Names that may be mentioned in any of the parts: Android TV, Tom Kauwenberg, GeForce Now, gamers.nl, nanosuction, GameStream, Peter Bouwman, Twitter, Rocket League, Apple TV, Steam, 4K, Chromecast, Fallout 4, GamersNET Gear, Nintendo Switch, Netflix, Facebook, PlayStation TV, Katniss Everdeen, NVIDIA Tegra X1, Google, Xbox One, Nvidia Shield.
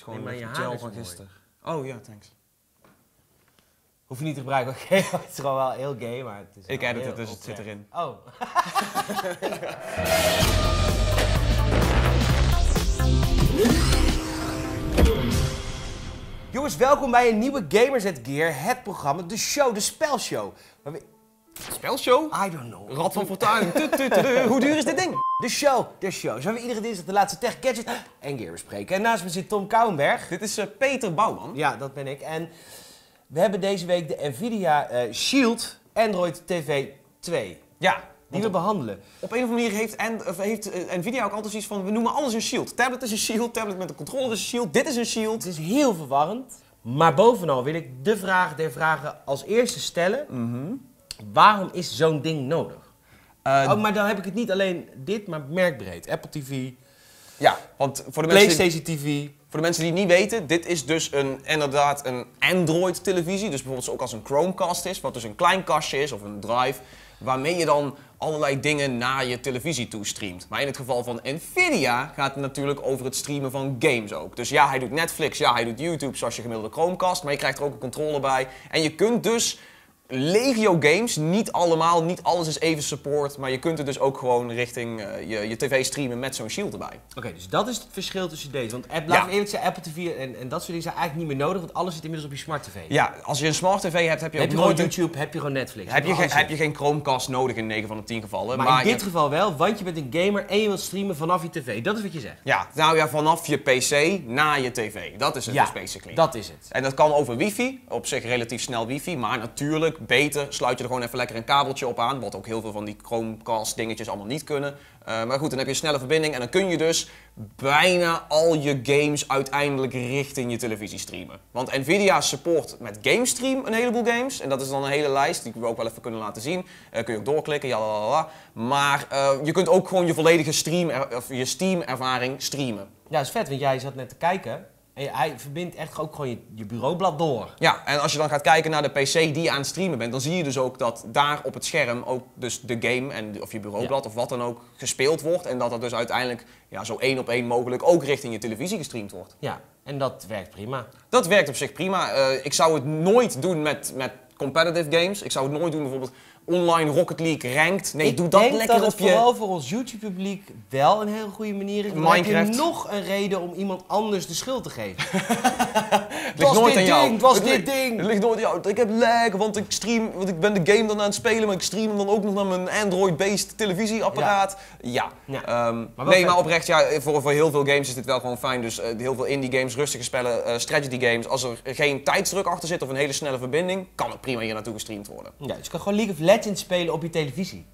is gewoon een gel van gisteren. Oh ja, thanks. Hoef je niet te gebruiken, oké. Het is gewoon wel heel gay, maar het is... Ik edit het, dus het zit erin. Oh. Jongens, welkom bij een nieuwe GamersNET Gear, het programma, de show, de spelshow. Spelshow? I don't know. Rad van Fortuin. Hoe duur is dit ding? De show. Zijn we iedere dinsdag de laatste tech, gadget en gear bespreken. En naast me zit Tom Kauwenberg. Dit is Peter Bouwman. Ja, dat ben ik. En we hebben deze week de Nvidia Shield Android TV 2. Ja. Die we behandelen. Op een of andere manier heeft Nvidia ook altijd iets van, we noemen alles een shield. Tablet is een shield, tablet met een controller is een shield, dit is een shield. Het is heel verwarrend. Maar bovenal wil ik de vraag der vragen als eerste stellen. Waarom is zo'n ding nodig? Maar dan heb ik het niet alleen dit, maar merkbreed. Apple TV, ja, want voor de PlayStation TV. Voor de mensen die het niet weten, dit is dus inderdaad een Android televisie. Dus bijvoorbeeld ook als een Chromecast is, wat dus een klein kastje is of een drive. Waarmee je dan allerlei dingen naar je televisie toe streamt. Maar in het geval van Nvidia gaat het natuurlijk over het streamen van games ook. Dus ja, hij doet Netflix, ja, hij doet YouTube zoals je gemiddelde Chromecast. Maar je krijgt er ook een controller bij. En je kunt dus legio games, niet allemaal, niet alles is even support. Maar je kunt het dus ook gewoon richting je tv streamen met zo'n shield erbij. Oké, dus dat is het verschil tussen deze. Want laten we eerlijk zijn, Apple TV en dat soort dingen zijn eigenlijk niet meer nodig. Want alles zit inmiddels op je smart tv. Ja, als je een smart tv hebt, heb je ook nooit YouTube, heb je gewoon Netflix. Heb je geen Chromecast nodig in 9 van de 10 gevallen. Maar in dit geval wel, want je bent een gamer en je wilt streamen vanaf je tv. Dat is wat je zegt. Ja, nou ja, vanaf je pc naar je tv. Dat is het dus basically. Dat is het. En dat kan over wifi, op zich relatief snel wifi, maar natuurlijk... Beter, sluit je er gewoon even lekker een kabeltje op aan, wat ook heel veel van die Chromecast dingetjes allemaal niet kunnen. Maar goed, dan heb je een snelle verbinding en dan kun je dus bijna al je games uiteindelijk richting je televisie streamen. Want Nvidia support met GameStream een heleboel games en dat is dan een hele lijst die we ook wel even kunnen laten zien. Kun je ook doorklikken, jalalala. Maar je kunt ook gewoon je volledige je Steam ervaring streamen. Ja, dat is vet, want jij zat net te kijken. Hij verbindt echt ook gewoon je bureaublad door. Ja, en als je dan gaat kijken naar de PC die je aan het streamen bent, dan zie je dus ook dat daar op het scherm ook dus de game of je bureaublad of wat dan ook gespeeld wordt. En dat dat dus uiteindelijk zo 1 op 1 mogelijk ook richting je televisie gestreamd wordt. Ja, en dat werkt prima. Dat werkt op zich prima. Ik zou het nooit doen met competitive games. Ik zou het nooit doen bijvoorbeeld online Rocket League ranked. Nee, doe dat lekker op je... Ik denk dat het vooral voor ons YouTube-publiek wel een hele goede manier is. Dan heb je nog een reden om iemand anders de schuld te geven. Het was dit ding! Het ligt nooit aan jou. Ik heb lag, want ik stream, want ik ben de game dan aan het spelen, maar ik stream hem dan ook nog naar mijn Android-based televisieapparaat. Ja. Maar oprecht, ja, voor heel veel games is dit wel gewoon fijn. Dus heel veel indie games, rustige spellen, strategy games. Als er geen tijdsdruk achter zit of een hele snelle verbinding, kan het prima hier naartoe gestreamd worden. Ja, dus je kan gewoon League of Legends spelen op je televisie.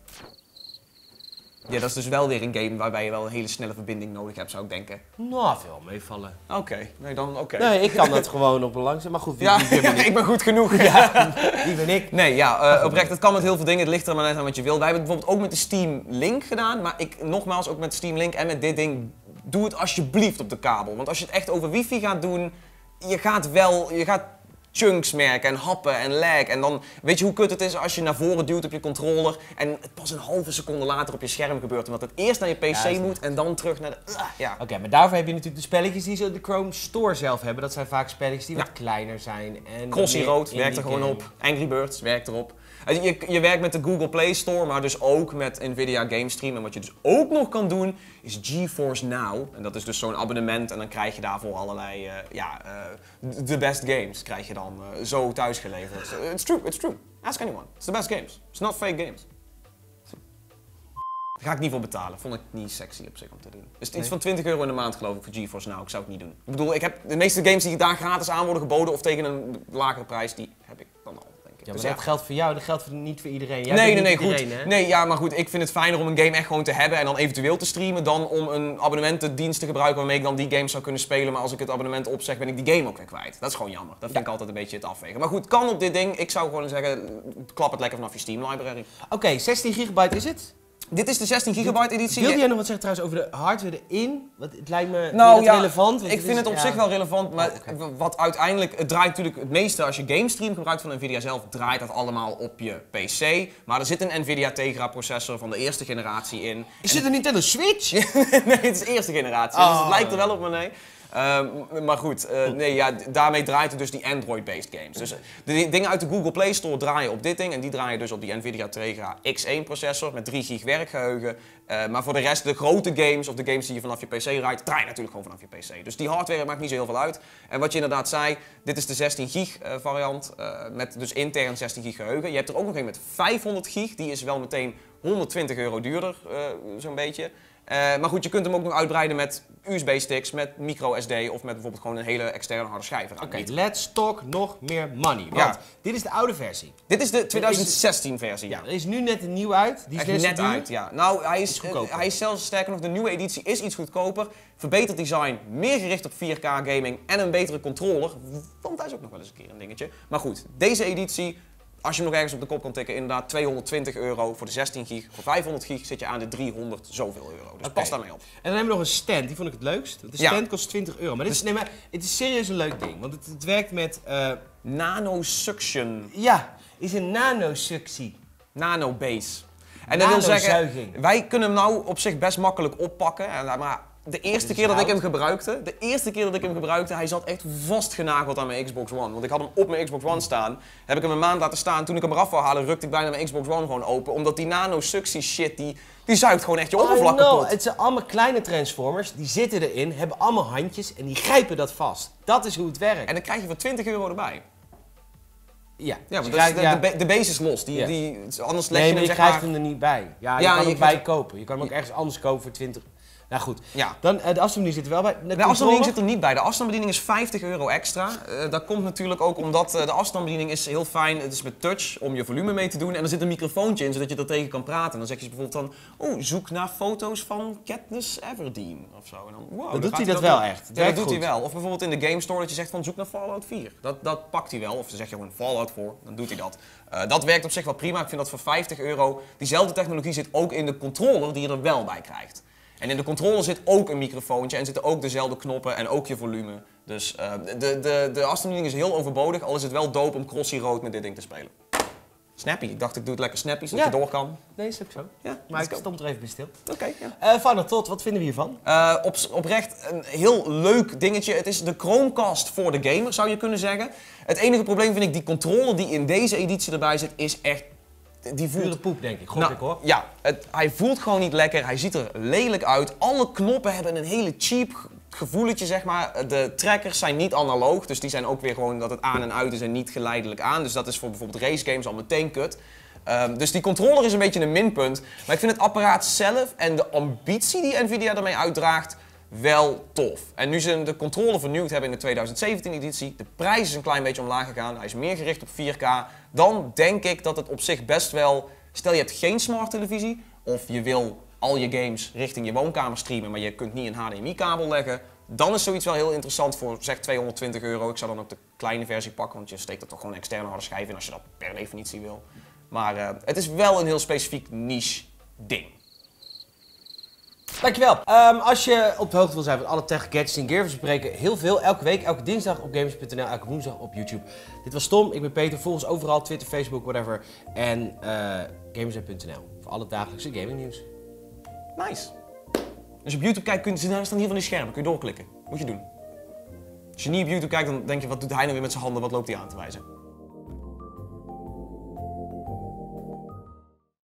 Ja, dat is dus wel weer een game waarbij je wel een hele snelle verbinding nodig hebt, zou ik denken. Nou, veel meevallen. Oké. Nee, dan oké. Nee, ik kan dat gewoon op een langzaam, maar goed. Ik ben goed genoeg. Ja, die ben ik. Nee, ja, oprecht, dat kan met heel veel dingen. Het ligt er maar net aan wat je wil. Wij hebben het bijvoorbeeld ook met de Steam Link gedaan, maar nogmaals, ook met Steam Link en met dit ding, doe het alsjeblieft op de kabel. Want als je het echt over wifi gaat doen, je gaat chunks merken en happen en lag. En dan weet je hoe kut het is als je naar voren duwt op je controller en het pas een halve seconde later op je scherm gebeurt. Omdat het eerst naar je pc moet en dan terug naar de... Oké, maar daarvoor heb je natuurlijk de spelletjes die ze de Chrome Store zelf hebben. Dat zijn vaak spelletjes die wat kleiner zijn. Crossy Road werkt er gewoon op. Angry Birds werkt erop. Je werkt met de Google Play Store, maar dus ook met Nvidia GameStream. En wat je dus ook nog kan doen, is GeForce Now. En dat is dus zo'n abonnement en dan krijg je daarvoor allerlei, the best games krijg je dan zo thuisgeleverd. It's true. Ask anyone. It's the best games. It's not fake games. Daar ga ik niet voor betalen. Vond ik niet sexy op zich om te doen. Dus iets van €20 in de maand geloof ik voor GeForce Now. Ik zou het niet doen. Ik bedoel, ik heb de meeste games die daar gratis aan worden geboden of tegen een lagere prijs, die heb ik dan al. Ja, maar dat geldt voor jou, dat geldt niet voor iedereen. Maar goed, ik vind het fijner om een game echt gewoon te hebben en dan eventueel te streamen dan om een abonnementendienst te gebruiken waarmee ik dan die games zou kunnen spelen. Maar als ik het abonnement opzeg, ben ik die game ook weer kwijt. Dat is gewoon jammer. Dat vind ik altijd een beetje het afwegen. Maar goed, kan op dit ding. Ik zou gewoon zeggen, klap het lekker vanaf je Steam library. Oké, 16 gigabyte is het? Dit is de 16 gigabyte editie. Wil jij nog wat zeggen trouwens over de hardware erin? Want het lijkt me relevant. Ik vind het op zich wel relevant, maar wat uiteindelijk... Het draait natuurlijk het meeste, als je GameStream gebruikt van Nvidia zelf, draait dat allemaal op je PC. Maar er zit een Nvidia Tegra processor van de eerste generatie in. Is dit een Nintendo Switch? Nee, het is de eerste generatie, dus het lijkt er wel op, maar nee. Maar goed, nee, ja, daarmee draait het dus die Android-based games. Dus de dingen uit de Google Play Store draaien op dit ding. En die draaien dus op die Nvidia Tegra X1 processor met 3 gig werkgeheugen. Maar voor de rest, de grote games of de games die je vanaf je PC draait, draai je natuurlijk gewoon vanaf je PC. Dus die hardware maakt niet zo heel veel uit. En wat je inderdaad zei, dit is de 16 gig variant. Met dus intern 16 gig geheugen. Je hebt er ook nog een met 500 gig. Die is wel meteen €120 duurder, zo'n beetje. Maar goed, je kunt hem ook nog uitbreiden met USB-sticks, met micro-SD of met bijvoorbeeld gewoon een hele externe harde schijf. Oké, let's talk nog meer money. Want dit is de oude versie. Dit is de 2016 versie. Ja, er is nu net een nieuw uit. Die is net uit, ja. Nou, hij is goedkoper. Hij is zelfs sterker nog, de nieuwe editie is iets goedkoper. Verbeterd design, meer gericht op 4K gaming en een betere controller. Want hij is ook nog wel eens een keer een dingetje. Maar goed, deze editie, als je hem nog ergens op de kop kan tikken, inderdaad €220 voor de 16 gig. Voor 500 gig zit je aan de €300 zoveel. Dus pas daarmee op. En dan hebben we nog een stand, die vond ik het leukst. De stand kost €20. Maar dit is, nee, maar het is serieus een leuk ding, want het werkt met nanosuction. Ja, is een nanosuctie. Nanobase. En dat wil zeggen, wij kunnen hem nou op zich best makkelijk oppakken. Maar de eerste keer dat ik hem gebruikte, hij zat echt vastgenageld aan mijn Xbox One. Want ik had hem op mijn Xbox One staan. Heb ik hem een maand laten staan. Toen ik hem eraf wou halen, rukte ik bijna mijn Xbox One gewoon open. Omdat die nanosuctie shit, die zuigt gewoon echt je oppervlak kapot. Het zijn allemaal kleine transformers, die zitten erin, hebben allemaal handjes en die grijpen dat vast. Dat is hoe het werkt. En dan krijg je voor €20 erbij. Ja, ja, want de base is los. Anders leg je hem, zeg maar, krijgt hem er niet bij. Ja, je kan hem erbij kopen. Je kan hem ook ergens anders kopen voor €20. Nou goed, dan, de afstandsbediening zit er wel bij. De afstandsbediening zit er niet bij. De afstandsbediening is €50 extra. Dat komt natuurlijk ook omdat de afstandsbediening is heel fijn. Het is met touch om je volume mee te doen. En er zit een microfoontje in, zodat je er tegen kan praten. En dan zeg je bijvoorbeeld dan, oh, zoek naar foto's van Katniss Everdeen of zo. En dan, wow, dan doet hij dat wel echt. Ja, dat doet hij wel. Of bijvoorbeeld in de Game Store dat je zegt van, zoek naar Fallout 4. Dat pakt hij wel. Of dan zeg je gewoon Fallout 4, dan doet hij dat. Dat werkt op zich wel prima. Ik vind dat voor €50. Diezelfde technologie zit ook in de controller die je er wel bij krijgt. En in de controller zit ook een microfoontje en zitten ook dezelfde knoppen en ook je volume. Dus de afstandsbediening is heel overbodig, al is het wel dope om Crossy Road met dit ding te spelen. Snappy. Ik dacht, ik doe het lekker snappy, zodat je door kan. Nee, snap ik zo. Ja, maar ik stond er even bij stil. Oké. Final thought, wat vinden we hiervan? Oprecht een heel leuk dingetje. Het is de Chromecast voor de gamer, zou je kunnen zeggen. Het enige probleem vind ik, die controller die in deze editie erbij zit, is echt... Die voelt de poep, denk ik. Gok ik, hoor. Ja, hij voelt gewoon niet lekker. Hij ziet er lelijk uit. Alle knoppen hebben een hele cheap gevoeletje, zeg maar. De trackers zijn niet analoog. Dus die zijn ook weer gewoon dat het aan en uit is en niet geleidelijk aan. Dus dat is voor bijvoorbeeld racegames al meteen kut. Dus die controller is een beetje een minpunt. Maar ik vind het apparaat zelf en de ambitie die Nvidia daarmee uitdraagt wel tof. En nu ze de controller vernieuwd hebben in de 2017-editie, de prijs is een klein beetje omlaag gegaan, hij is meer gericht op 4K, dan denk ik dat het op zich best wel... Stel je hebt geen smart televisie, of je wil al je games richting je woonkamer streamen, maar je kunt niet een HDMI-kabel leggen, dan is zoiets wel heel interessant voor, zeg, €220. Ik zou dan ook de kleine versie pakken, want je steekt er toch gewoon een externe harde schijf in als je dat per definitie wil. Maar het is wel een heel specifiek niche ding. Dankjewel. Als je op de hoogte wil zijn van alle tech, gadgets en gear, we spreken heel veel. Elke week, elke dinsdag op gamers.nl, elke woensdag op YouTube. Dit was Tom, ik ben Peter. Volg ons overal, Twitter, Facebook, whatever. En gamers.nl voor alle dagelijkse gaming nieuws. Nice. Als je op YouTube kijkt, staan hier van die schermen, kun je doorklikken. Moet je doen. Als je niet op YouTube kijkt, dan denk je, wat doet hij nou weer met zijn handen, wat loopt hij aan te wijzen?